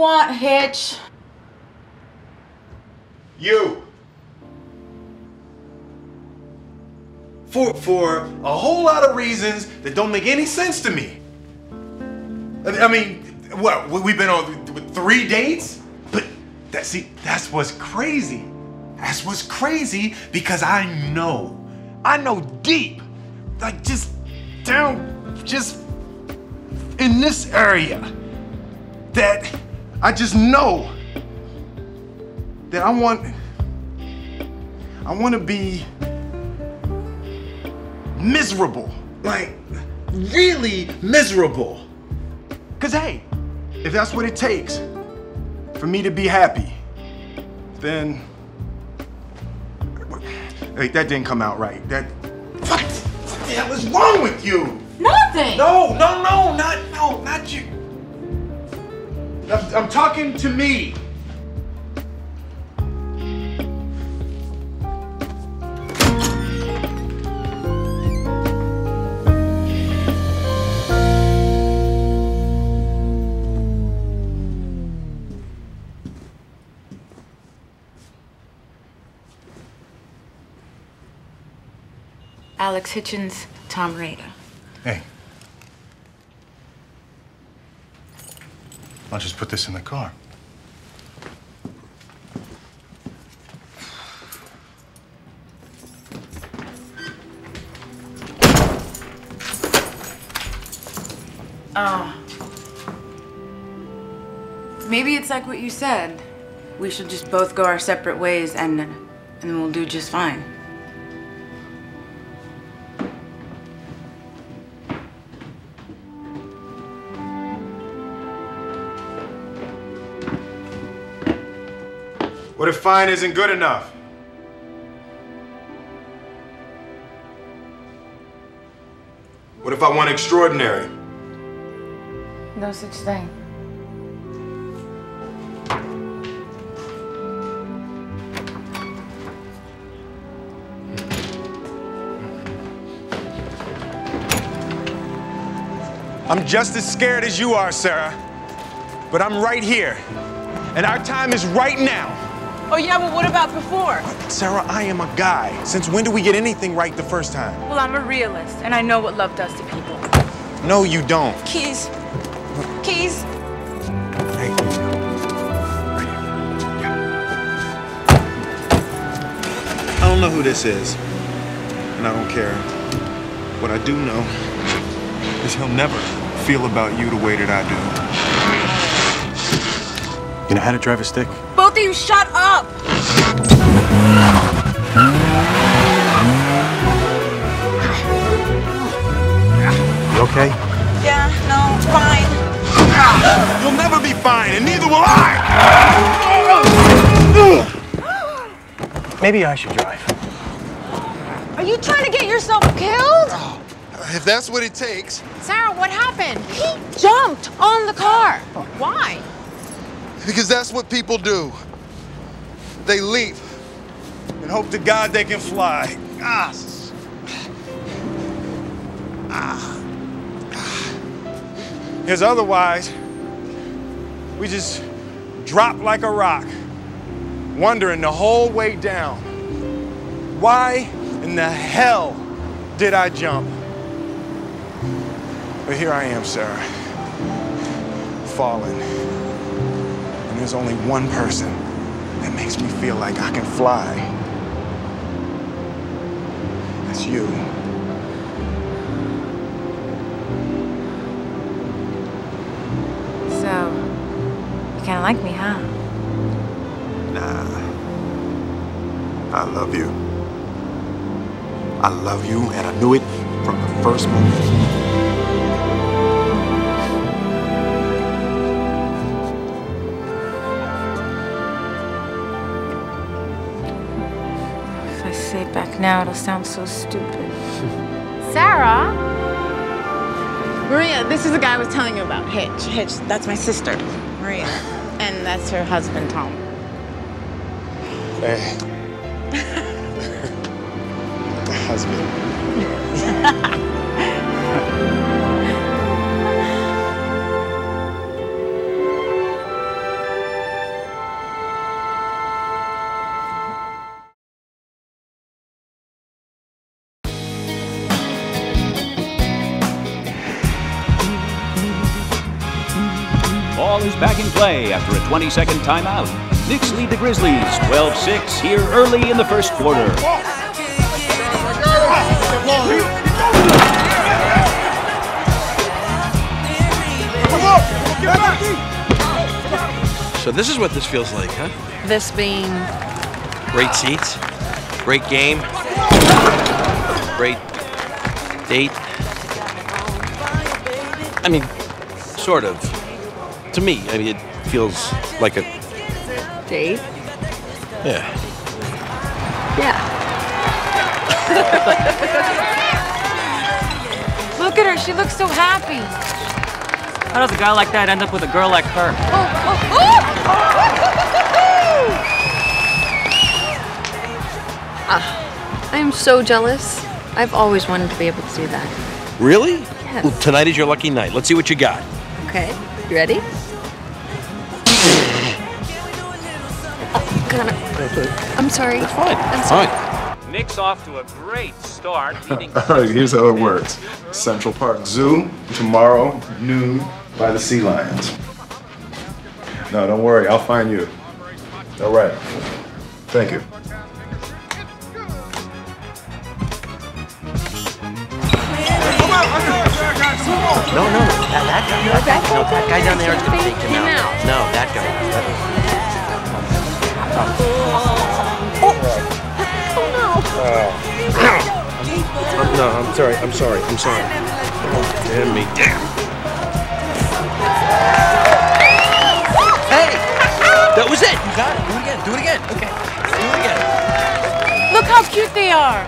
want, Hitch? You. For a whole lot of reasons that don't make any sense to me. I mean, what, we've been on 3 dates? But, that's what's crazy. That's what's crazy, because I know deep, like just down, just in this area, that I just know that I want to be miserable, like really miserable. Cause hey, if that's what it takes for me to be happy, then like, that didn't come out right. What the hell is wrong with you? Nothing. No, not you. I'm talking to me. Alex Hitchens, Tom Rader. Hey. I'll just put this in the car. Maybe it's like what you said. We should just both go our separate ways and we'll do just fine. What if fine isn't good enough? What if I want extraordinary? No such thing. I'm just as scared as you are, Sarah. But I'm right here. And our time is right now. Oh yeah, well what about before? Sarah, I am a guy. Since when do we get anything right the first time? Well, I'm a realist, and I know what love does to people. No, you don't. Keys. Keys. Hey. Right here. Yeah. I don't know who this is, and I don't care. What I do know is he'll never feel about you the way that I do. You know how to drive a stick? Both of you, shut up! You okay? Yeah, no, fine. You'll never be fine, and neither will I! Maybe I should drive. Are you trying to get yourself killed? If that's what it takes. Sarah, what happened? He jumped on the car. Why? Because that's what people do. They leap and hope to God they can fly. Because otherwise, we just drop like a rock, wondering the whole way down, why in the hell did I jump? But here I am, Sarah, falling. There's only one person that makes me feel like I can fly. That's you. So, you kinda like me, huh? Nah. I love you. I love you, and I knew it from the first moment. Back now, it'll sound so stupid. Sarah! Maria, this is the guy I was telling you about, Hitch. Hitch, that's my sister, Maria. And that's her husband, Tom. Hey. The husband. is back in play after a 20-second timeout. Knicks lead the Grizzlies 12-6 here early in the first quarter. So this is what this feels like, huh? This being... great seats, great game, great date. I mean, sort of. To me, I mean, it feels like a... date? Yeah. Yeah. Look at her, she looks so happy. How does a guy like that end up with a girl like her? I am so jealous. I've always wanted to be able to do that. Really? Yes. Well, tonight is your lucky night. Let's see what you got. Okay. You ready? Oh, God. I'm sorry. It's fine. I'm sorry. Fine. Knicks off to a great start. Here's the other words. Central Park Zoo, tomorrow, noon, by the sea lions. No, don't worry. I'll find you. All right. Thank you. No, no, no, that guy. No, that guy down there is going to take him out. No, that guy. Oh, no. No, I'm sorry. Damn me, damn. Hey, that was it. You got it. Do it again. Okay. Do it again. Look how cute they are.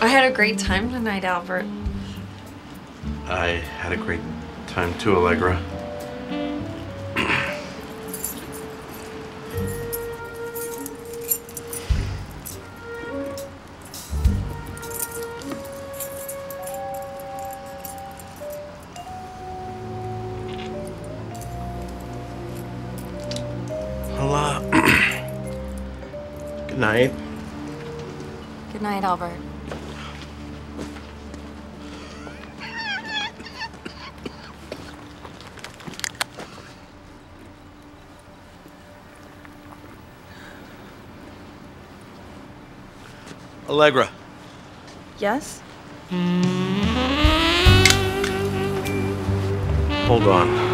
I had a great time tonight, Albert. I had a great time too, Allegra. Hello. Good night. Good night, Albert. Allegra. Yes? Hold on.